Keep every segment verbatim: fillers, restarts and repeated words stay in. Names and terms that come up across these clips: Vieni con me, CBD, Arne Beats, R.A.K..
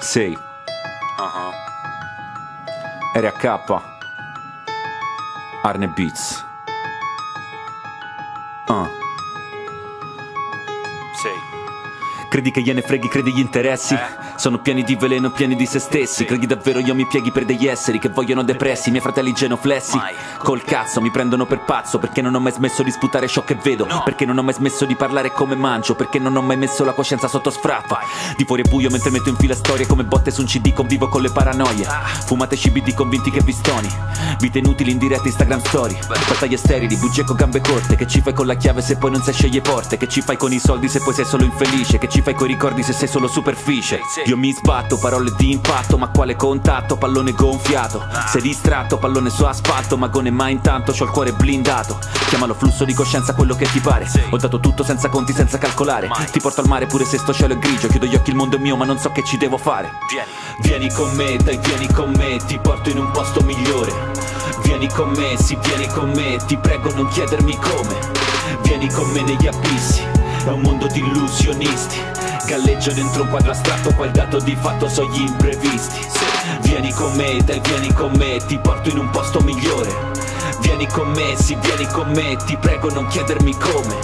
sei. Uh-huh. R A K Arne Beats. Uh. sei. Credi che gliene freghi, credi gli interessi? Eh. Sono pieni di veleno, pieni di se stessi. Credi davvero io mi pieghi per degli esseri che vogliono depressi, i miei fratelli genoflessi? Mai. Col cazzo, mi prendono per pazzo, perché non ho mai smesso di sputare ciò che vedo, no. Perché non ho mai smesso di parlare come mangio, perché non ho mai messo la coscienza sotto sfratto. Di fuori è buio mentre metto in fila storie come botte su un C D, convivo con le paranoie. ah. Fumate C B D convinti che vi stoni, vite inutili in diretta Instagram story. Beh. Battaglie sterili, bugie con gambe corte. Che ci fai con la chiave se poi non sai scegliere porte? Che ci fai con i soldi se poi sei solo infelice? Che ci fai coi ricordi se sei solo superficie? Io mi sbatto, parole di impatto, ma quale contatto? Pallone gonfiato, sei distratto, pallone su asfalto, magone, ma intanto c'ho il cuore blindato. Chiamalo flusso di coscienza, quello che ti pare. Ho dato tutto senza conti, senza calcolare. Ti porto al mare pure se sto cielo è grigio. Chiudo gli occhi, il mondo è mio, ma non so che ci devo fare. Vieni con me, dai, vieni con me, ti porto in un posto migliore. Vieni con me, sì, vieni con me, ti prego non chiedermi come. Vieni con me negli abissi, è un mondo di illusionisti. Galleggio dentro un quadro astratto, poi il dato di fatto so gli imprevisti. Vieni con me, dai, vieni con me, ti porto in un posto migliore. Vieni con me, sì, vieni con me, ti prego non chiedermi come.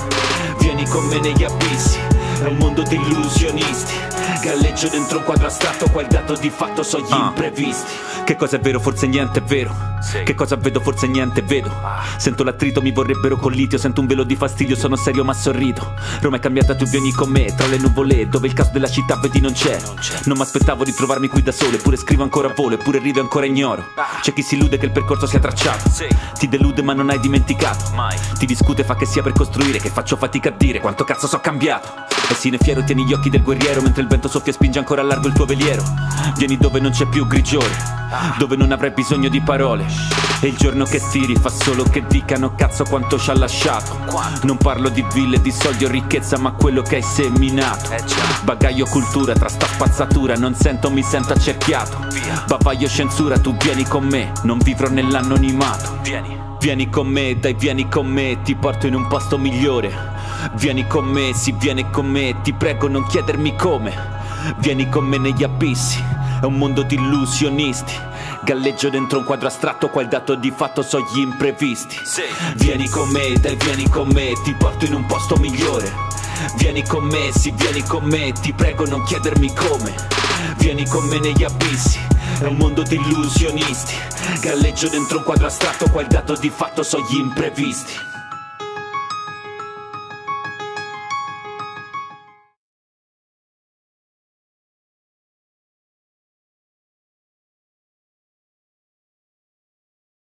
Vieni con me negli abissi, è un mondo di illusionisti. Galleggio dentro un quadro astratto, poi il dato di fatto so gli ah. imprevisti. Che cosa è vero? Forse niente è vero. Sì. Che cosa vedo? Forse niente vedo. ah. Sento l'attrito, mi vorrebbero col litio. Sento un velo di fastidio, sono serio ma sorrido. Roma è cambiata, tu vieni con me. Tra le nuvole, dove il caso della città vedi non c'è. Non, non mi aspettavo di trovarmi qui da sole. Pure scrivo ancora a volo, eppure rido e ancora ignoro. ah. C'è chi si illude che il percorso sia tracciato. sì. Ti delude ma non hai dimenticato. Mai. Ti discute, fa che sia per costruire, che faccio fatica a dire quanto cazzo so cambiato. E sino fiero tieni gli occhi del guerriero, mentre il vento soffia e spinge ancora a largo il tuo veliero. Vieni dove non c'è più grigiore, dove non avrai bisogno di parole. E il giorno che stiri fa solo che dicano cazzo quanto ci ha lasciato. Non parlo di ville, di soldi o ricchezza, ma quello che hai seminato. Bagaglio cultura tra sta spazzatura, non sento, mi sento accerchiato. Bavaglio censura, tu vieni con me, non vivrò nell'anonimato. Vieni. Vieni con me, dai, vieni con me, ti porto in un posto migliore. Vieni con me, sì, vieni con me, ti prego non chiedermi come. Vieni con me negli abissi, è un mondo di illusionisti. Galleggio dentro un quadro astratto, qua il dato di fatto so gli imprevisti. sì. Vieni con me, dai, vieni con me, ti porto in un posto migliore. Vieni con me, sì, vieni con me, ti prego non chiedermi come. Vieni con me negli abissi, è un mondo di illusionisti. Galleggio dentro un quadro astratto, qua il dato di fatto so gli imprevisti.